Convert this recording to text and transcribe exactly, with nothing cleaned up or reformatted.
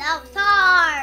of time.